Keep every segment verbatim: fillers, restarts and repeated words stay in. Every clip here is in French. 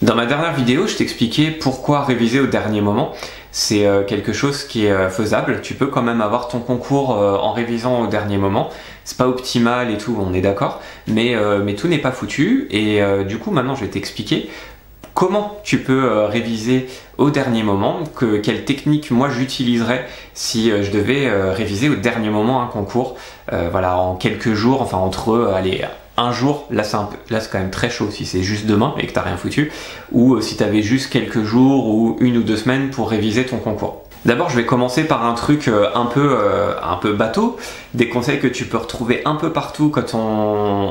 Dans ma dernière vidéo, je t'expliquais pourquoi réviser au dernier moment. C'est quelque chose qui est faisable. Tu peux quand même avoir ton concours en révisant au dernier moment. C'est pas optimal et tout, on est d'accord. Mais, mais tout n'est pas foutu. Et du coup, maintenant, je vais t'expliquer comment tu peux réviser au dernier moment, que, quelle technique moi j'utiliserais si je devais réviser au dernier moment un concours. Euh, voilà, en quelques jours, enfin entre, allez... un jour, là c'est un peu, là c'est quand même très chaud si c'est juste demain et que t'as rien foutu, ou euh, si t'avais juste quelques jours ou une ou deux semaines pour réviser ton concours. D'abord, je vais commencer par un truc euh, un peu euh, un peu bateau, des conseils que tu peux retrouver un peu partout quand on,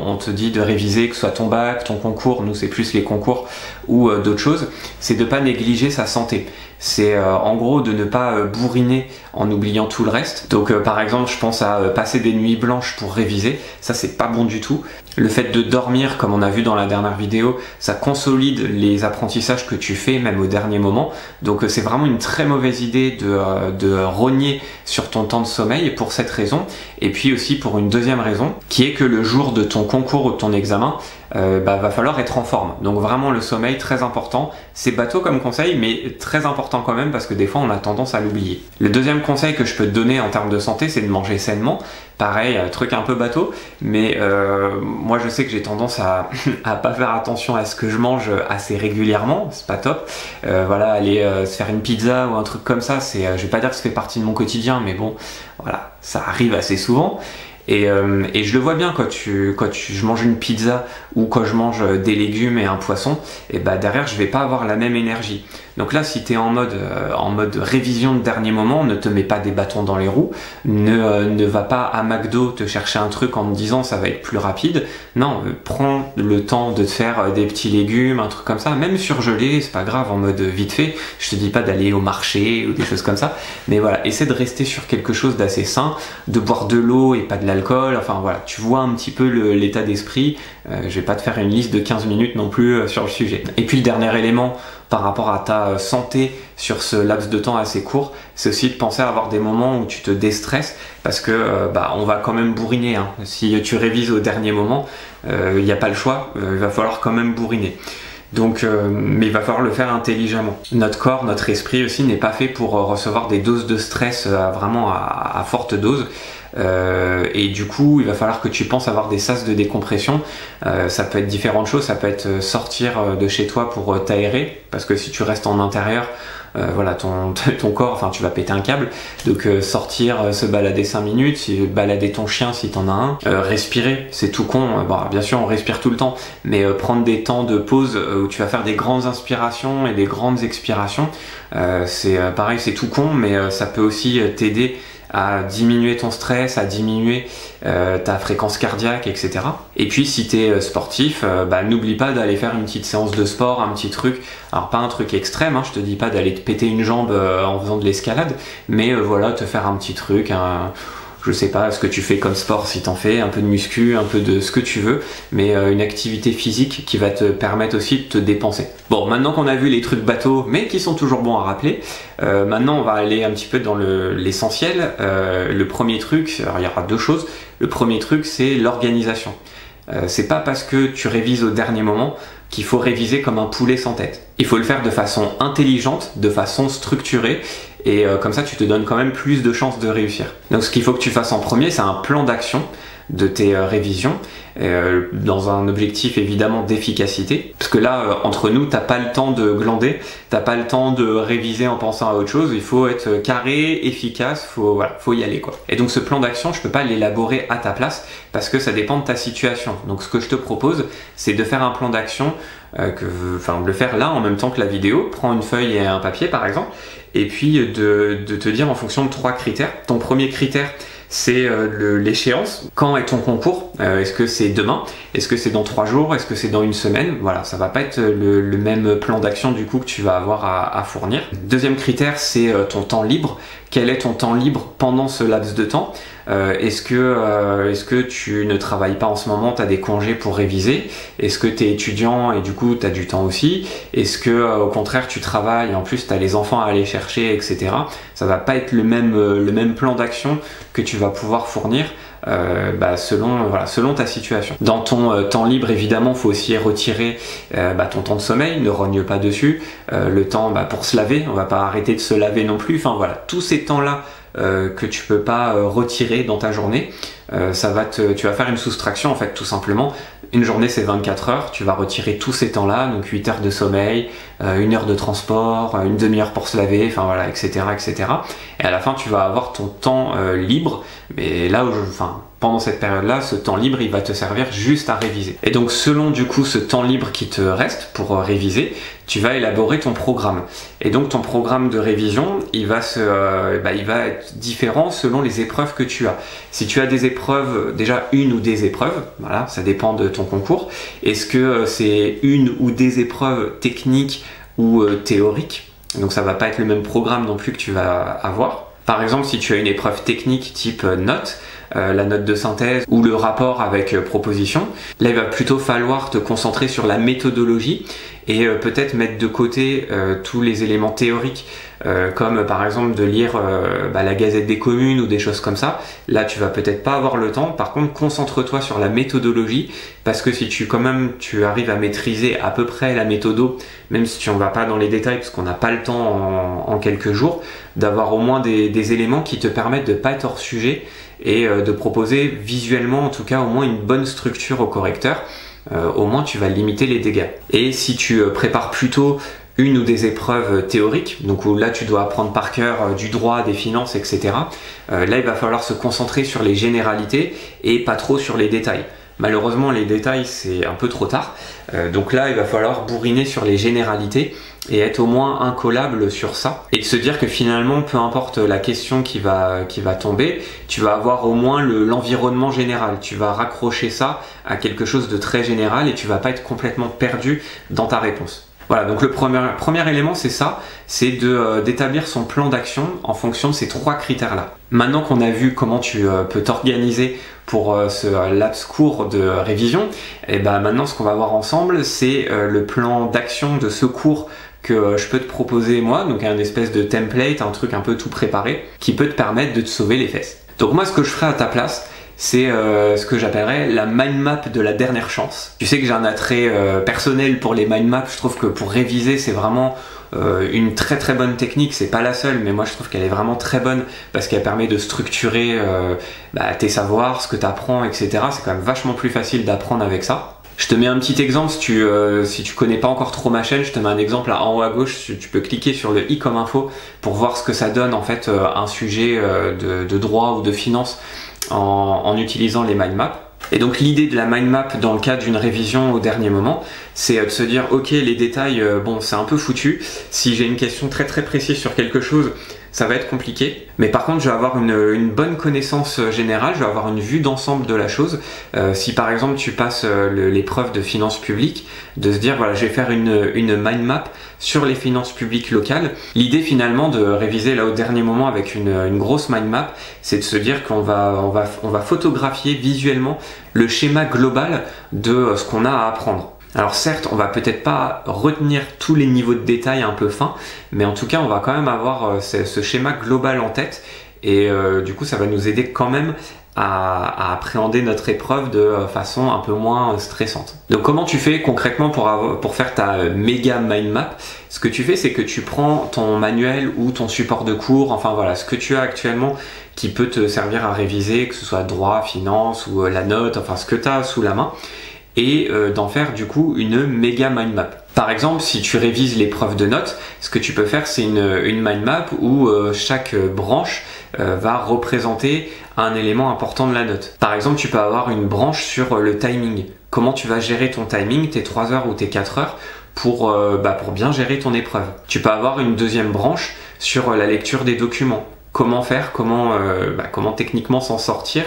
on te dit de réviser, que ce soit ton bac, ton concours, nous c'est plus les concours ou euh, d'autres choses, c'est de pas négliger sa santé. C'est euh, en gros de ne pas euh, bourriner en oubliant tout le reste. Donc euh, par exemple, je pense à euh, passer des nuits blanches pour réviser, ça c'est pas bon du tout. Le fait de dormir, comme on a vu dans la dernière vidéo, ça consolide les apprentissages que tu fais même au dernier moment. Donc c'est vraiment une très mauvaise idée de, euh, de rogner sur ton temps de sommeil pour cette raison. Et puis aussi pour une deuxième raison, qui est que le jour de ton concours ou de ton examen, euh, bah, va falloir être en forme. Donc vraiment le sommeil, très important. C'est bateau comme conseil, mais très important quand même parce que des fois on a tendance à l'oublier. Le deuxième conseil que je peux te donner en termes de santé, c'est de manger sainement. Pareil, truc un peu bateau, mais euh, moi je sais que j'ai tendance à, à pas faire attention à ce que je mange assez régulièrement, c'est pas top. Euh, voilà, aller euh, se faire une pizza ou un truc comme ça, c'est, euh, je vais pas dire que ça fait partie de mon quotidien, mais bon, voilà, ça arrive assez souvent. Et, euh, et je le vois bien quand, tu, quand tu, je mange une pizza ou quand je mange des légumes et un poisson, et bah derrière je vais pas avoir la même énergie. Donc là, si tu es en mode, euh, en mode révision de dernier moment, ne te mets pas des bâtons dans les roues, ne, euh, ne va pas à McDo te chercher un truc en me disant ça va être plus rapide. Non, euh, prends le temps de te faire euh, des petits légumes, un truc comme ça, même surgelé, c'est pas grave, en mode vite fait. Je te dis pas d'aller au marché ou des choses comme ça, mais voilà, essaie de rester sur quelque chose d'assez sain, de boire de l'eau et pas de l'alcool. Enfin voilà, tu vois un petit peu l'état d'esprit. Euh, je vais pas te faire une liste de quinze minutes non plus euh, sur le sujet. Et puis le dernier élément par rapport à ta santé sur ce laps de temps assez court, c'est aussi de penser à avoir des moments où tu te déstresses parce que euh, bah, on va quand même bourriner, hein. Si tu révises au dernier moment, il euh, n'y a pas le choix, euh, il va falloir quand même bourriner. Donc, euh, mais il va falloir le faire intelligemment. Notre corps, notre esprit aussi n'est pas fait pour recevoir des doses de stress à, vraiment à, à forte dose. Euh, et du coup, il va falloir que tu penses avoir des sas de décompression. Euh, ça peut être différentes choses, ça peut être sortir de chez toi pour t'aérer, parce que si tu restes en intérieur, Euh, voilà, ton, ton corps, enfin tu vas péter un câble. Donc euh, sortir, euh, se balader cinq minutes, balader ton chien si t'en as un, euh, respirer, c'est tout con, bon, bien sûr on respire tout le temps, mais euh, prendre des temps de pause euh, où tu vas faire des grandes inspirations et des grandes expirations, euh, c'est euh, pareil, c'est tout con, mais euh, ça peut aussi euh, t'aider à diminuer ton stress, à diminuer euh, ta fréquence cardiaque, et cetera. Et puis si tu es sportif, euh, bah, n'oublie pas d'aller faire une petite séance de sport, un petit truc, alors pas un truc extrême, hein, je te dis pas d'aller te péter une jambe euh, en faisant de l'escalade, mais euh, voilà, te faire un petit truc, un... je sais pas ce que tu fais comme sport si t'en fais, un peu de muscu, un peu de ce que tu veux, mais euh, une activité physique qui va te permettre aussi de te dépenser. Bon, maintenant qu'on a vu les trucs bateaux, mais qui sont toujours bons à rappeler, euh, maintenant on va aller un petit peu dans l'essentiel. Le, euh, le premier truc, alors il y aura deux choses. Le premier truc, c'est l'organisation. Euh, c'est pas parce que tu révises au dernier moment qu'il faut réviser comme un poulet sans tête. Il faut le faire de façon intelligente, de façon structurée, et euh, comme ça tu te donnes quand même plus de chances de réussir. Donc ce qu'il faut que tu fasses en premier, c'est un plan d'action de tes euh, révisions, euh, dans un objectif évidemment d'efficacité, parce que là, euh, entre nous, t'as pas le temps de glander, t'as pas le temps de réviser en pensant à autre chose, il faut être carré, efficace, faut, voilà, faut y aller quoi. Et donc ce plan d'action, je peux pas l'élaborer à ta place, parce que ça dépend de ta situation. Donc ce que je te propose, c'est de faire un plan d'action, euh, que, enfin de le faire là en même temps que la vidéo, prends une feuille et un papier par exemple, et puis de, de te dire en fonction de trois critères. Ton premier critère, c'est euh, l'échéance. Quand est ton concours? euh, Est-ce que c'est demain? Est-ce que c'est dans trois jours? Est-ce que c'est dans une semaine? Voilà, ça va pas être le, le même plan d'action du coup que tu vas avoir à, à fournir. Deuxième critère, c'est euh, ton temps libre. Quel est ton temps libre pendant ce laps de temps? euh, Est-ce que, euh, est-ce que tu ne travailles pas en ce moment? Tu as des congés pour réviser? Est-ce que tu es étudiant et du coup tu as du temps aussi? Est-ce que euh, au contraire tu travailles et en plus tu as les enfants à aller chercher, et cetera. Ça va pas être le même, euh, le même plan d'action que tu vas pouvoir fournir euh, bah, selon, voilà, selon ta situation. Dans ton euh, temps libre, évidemment, il faut aussi retirer euh, bah, ton temps de sommeil, ne rogne pas dessus, euh, le temps bah, pour se laver, on va pas arrêter de se laver non plus, enfin voilà, tous ces temps-là euh, que tu peux pas euh, retirer dans ta journée, euh, ça va te, tu vas faire une soustraction en fait tout simplement. Une journée c'est vingt-quatre heures, tu vas retirer tous ces temps-là, donc huit heures de sommeil, euh, une heure de transport, une demi-heure pour se laver, enfin voilà, et cetera, et cetera. Et à la fin, tu vas avoir ton temps euh, libre, mais là, où je, enfin, pendant cette période-là, ce temps libre, il va te servir juste à réviser. Et donc, selon du coup ce temps libre qui te reste pour euh, réviser, tu vas élaborer ton programme. Et donc, ton programme de révision, il va se, euh, bah, il va être différent selon les épreuves que tu as. Si tu as des épreuves, déjà une ou des épreuves, voilà, ça dépend de ton concours. Est-ce que c'est une ou des épreuves techniques ou théoriques? Donc ça va pas être le même programme non plus que tu vas avoir. Par exemple, si tu as une épreuve technique type note, Euh, la note de synthèse ou le rapport avec euh, proposition, là il va plutôt falloir te concentrer sur la méthodologie et euh, peut-être mettre de côté euh, tous les éléments théoriques euh, comme euh, par exemple de lire euh, bah, la Gazette des communes ou des choses comme ça. Là tu vas peut-être pas avoir le temps, par contre concentre-toi sur la méthodologie, parce que si tu quand même tu arrives à maîtriser à peu près la méthodo, même si tu en vas pas dans les détails parce qu'on n'a pas le temps en, en quelques jours, d'avoir au moins des, des éléments qui te permettent de pas être hors sujet et de proposer visuellement en tout cas au moins une bonne structure au correcteur, euh, au moins tu vas limiter les dégâts. Et si tu prépares plutôt une ou des épreuves théoriques, donc où là tu dois apprendre par cœur du droit, des finances, et cetera, euh, là il va falloir se concentrer sur les généralités et pas trop sur les détails. Malheureusement les détails c'est un peu trop tard, euh, donc là il va falloir bourriner sur les généralités et être au moins incollable sur ça, et de se dire que finalement peu importe la question qui va, qui va tomber, tu vas avoir au moins le, l'environnement général, tu vas raccrocher ça à quelque chose de très général et tu vas pas être complètement perdu dans ta réponse. Voilà, donc le premier, premier élément c'est ça, c'est de, euh, d'établir son plan d'action en fonction de ces trois critères-là. Maintenant qu'on a vu comment tu euh, peux t'organiser pour euh, ce euh, laps court de euh, révision, et ben maintenant ce qu'on va voir ensemble c'est euh, le plan d'action de ce cours que je peux te proposer moi, donc un espèce de template, un truc un peu tout préparé qui peut te permettre de te sauver les fesses. Donc moi ce que je ferai à ta place, c'est euh, ce que j'appellerais la mind map de la dernière chance. Tu sais que j'ai un attrait euh, personnel pour les mind maps, je trouve que pour réviser c'est vraiment euh, une très très bonne technique, c'est pas la seule mais moi je trouve qu'elle est vraiment très bonne parce qu'elle permet de structurer euh, bah, tes savoirs, ce que tu apprends, et cetera. C'est quand même vachement plus facile d'apprendre avec ça. Je te mets un petit exemple, si tu, euh, si tu connais pas encore trop ma chaîne, je te mets un exemple là en haut à gauche, tu, tu peux cliquer sur le i comme info pour voir ce que ça donne en fait euh, un sujet euh, de, de droit ou de finance en, en utilisant les mind maps. Et donc l'idée de la mind map dans le cadre d'une révision au dernier moment, c'est de se dire ok les détails, euh, bon c'est un peu foutu, si j'ai une question très très précise sur quelque chose, ça va être compliqué, mais par contre je vais avoir une, une bonne connaissance générale, je vais avoir une vue d'ensemble de la chose. Euh, si par exemple tu passes euh, l'épreuve de finances publiques, de se dire voilà je vais faire une, une mind map sur les finances publiques locales. L'idée finalement de réviser là au dernier moment avec une, une grosse mind map, c'est de se dire qu'on va, on va, on va photographier visuellement le schéma global de ce qu'on a à apprendre. Alors certes, on va peut-être pas retenir tous les niveaux de détail un peu fins, mais en tout cas, on va quand même avoir ce, ce schéma global en tête et euh, du coup, ça va nous aider quand même à, à appréhender notre épreuve de façon un peu moins stressante. Donc comment tu fais concrètement pour, avoir, pour faire ta méga mind map? Ce que tu fais, c'est que tu prends ton manuel ou ton support de cours, enfin voilà, ce que tu as actuellement qui peut te servir à réviser, que ce soit droit, finance ou la note, enfin ce que tu as sous la main, et euh, d'en faire du coup une méga mind map. Par exemple, si tu révises l'épreuve de notes, ce que tu peux faire, c'est une, une mind map où euh, chaque branche euh, va représenter un élément important de la note. Par exemple, tu peux avoir une branche sur euh, le timing. Comment tu vas gérer ton timing, tes trois heures ou tes quatre heures, pour, euh, bah, pour bien gérer ton épreuve. Tu peux avoir une deuxième branche sur euh, la lecture des documents. Comment faire, comment, euh, bah, comment techniquement s'en sortir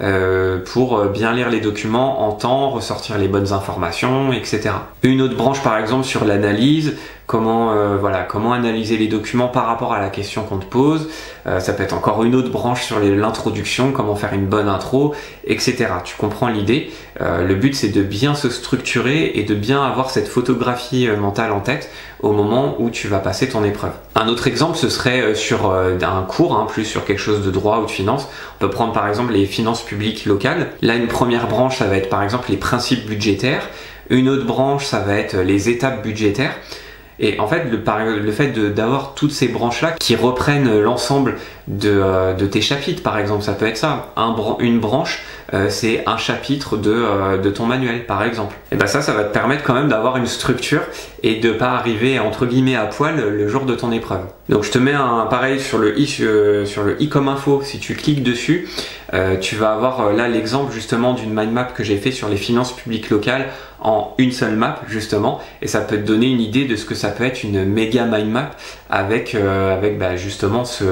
euh, pour bien lire les documents en temps, ressortir les bonnes informations, et cetera. Une autre branche par exemple sur l'analyse, comment, euh, voilà, comment analyser les documents par rapport à la question qu'on te pose. Euh, ça peut être encore une autre branche sur l'introduction, comment faire une bonne intro, et cetera. Tu comprends l'idée. Euh, le but, c'est de bien se structurer et de bien avoir cette photographie euh, mentale en tête au moment où tu vas passer ton épreuve. Un autre exemple, ce serait sur euh, un cours, hein, plus sur quelque chose de droit ou de finance. On peut prendre par exemple les finances publiques locales. Là, une première branche, ça va être par exemple les principes budgétaires. Une autre branche, ça va être les étapes budgétaires. Et en fait, le, le fait d'avoir toutes ces branches-là qui reprennent l'ensemble de, de tes chapitres, par exemple, ça peut être ça. Un, une branche, euh, c'est un chapitre de, euh, de ton manuel, par exemple. Et bien ça, ça va te permettre quand même d'avoir une structure et de ne pas arriver, entre guillemets, à poil le jour de ton épreuve. Donc je te mets un pareil sur le i, euh, sur le i comme info, si tu cliques dessus, euh, tu vas avoir là l'exemple justement d'une mind map que j'ai fait sur les finances publiques locales en une seule map justement, et ça peut te donner une idée de ce que ça peut être une méga mind map avec, euh, avec bah, justement ce,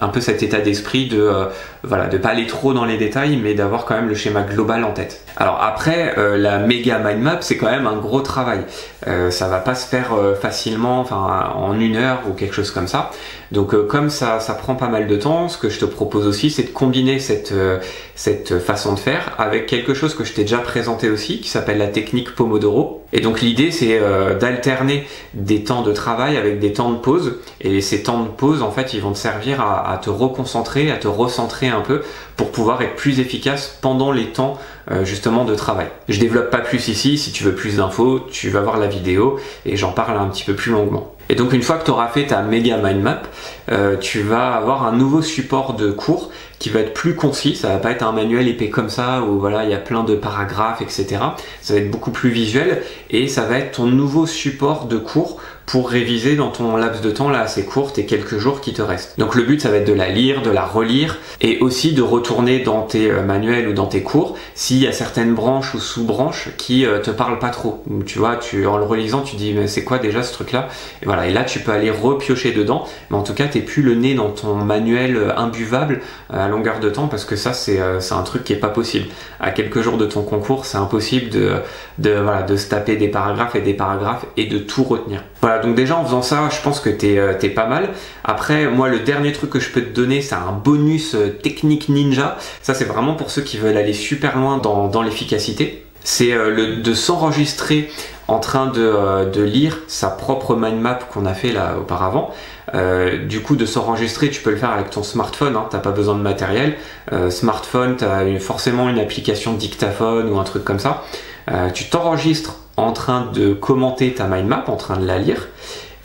un peu cet état d'esprit de euh, voilà, de pas aller trop dans les détails mais d'avoir quand même le schéma global en tête. Alors après, euh, la méga mind map, c'est quand même un gros travail. Euh, ça va pas se faire euh, facilement, enfin en une heure ou quelque chose comme ça. Donc euh, comme ça, ça prend pas mal de temps, ce que je te propose aussi, c'est de combiner cette, euh, cette façon de faire avec quelque chose que je t'ai déjà présenté aussi, qui s'appelle la technique Pomodoro. Et donc l'idée, c'est euh, d'alterner des temps de travail avec des temps de pause. Et ces temps de pause, en fait, ils vont te servir à, à te reconcentrer, à te recentrer un peu pour pouvoir être plus efficace pendant les temps euh, justement de travail. Je développe pas plus ici, si tu veux plus d'infos, tu vas voir la vidéo et j'en parle un petit peu plus longuement. Et donc une fois que tu auras fait ta méga mind map, euh, tu vas avoir un nouveau support de cours qui va être plus concis. Ça va pas être un manuel épais comme ça où voilà, il y a plein de paragraphes, et cetera. Ça va être beaucoup plus visuel et ça va être ton nouveau support de cours pour réviser dans ton laps de temps là assez court, tes quelques jours qui te restent. Donc le but, ça va être de la lire, de la relire et aussi de retourner dans tes manuels ou dans tes cours s'il y a certaines branches ou sous-branches qui te parlent pas trop. Tu vois, tu, en le relisant, tu dis mais c'est quoi déjà ce truc là? Et voilà, et là tu peux aller repiocher dedans, mais en tout cas t'es plus le nez dans ton manuel imbuvable à longueur de temps, parce que ça c'est un truc qui est pas possible. À quelques jours de ton concours, c'est impossible de, de, voilà, de se taper des paragraphes et des paragraphes et de tout retenir. Voilà. Donc déjà en faisant ça, je pense que t'es euh, t'es pas mal. Après, moi le dernier truc que je peux te donner, c'est un bonus euh, technique ninja. Ça c'est vraiment pour ceux qui veulent aller super loin dans, dans l'efficacité. C'est euh, le, de s'enregistrer en train de, euh, de lire sa propre mind map qu'on a fait là auparavant. Euh, du coup, de s'enregistrer, tu peux le faire avec ton smartphone, hein, t'as pas besoin de matériel. Euh, smartphone, t'as une, forcément une application dictaphone ou un truc comme ça. Euh, tu t'enregistres en train de commenter ta mind map, en train de la lire,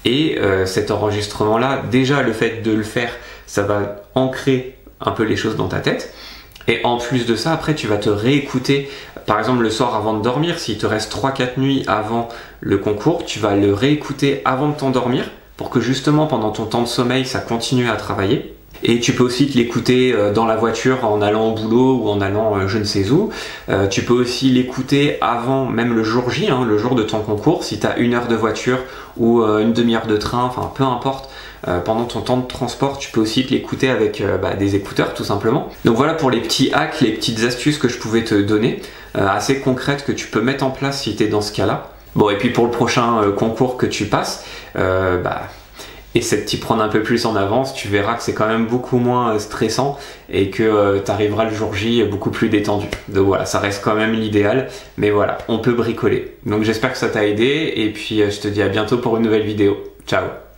et euh, cet enregistrement là, déjà le fait de le faire, ça va ancrer un peu les choses dans ta tête. Et en plus de ça, après tu vas te réécouter, par exemple le soir avant de dormir, s'il te reste trois quatre nuits avant le concours, tu vas le réécouter avant de t'endormir pour que justement pendant ton temps de sommeil, ça continue à travailler. Et tu peux aussi te l'écouter dans la voiture en allant au boulot ou en allant je ne sais où. Euh, tu peux aussi l'écouter avant, même le jour J, hein, le jour de ton concours, si tu as une heure de voiture ou euh, une demi-heure de train, enfin peu importe. Euh, pendant ton temps de transport, tu peux aussi te l'écouter avec euh, bah, des écouteurs tout simplement. Donc voilà pour les petits hacks, les petites astuces que je pouvais te donner, euh, assez concrètes que tu peux mettre en place si tu es dans ce cas-là. Bon, et puis pour le prochain euh, concours que tu passes, euh, bah... essaie de t'y prendre un peu plus en avance, tu verras que c'est quand même beaucoup moins stressant et que euh, tu arriveras le jour J beaucoup plus détendu. Donc voilà, ça reste quand même l'idéal, mais voilà, on peut bricoler. Donc j'espère que ça t'a aidé et puis euh, je te dis à bientôt pour une nouvelle vidéo. Ciao!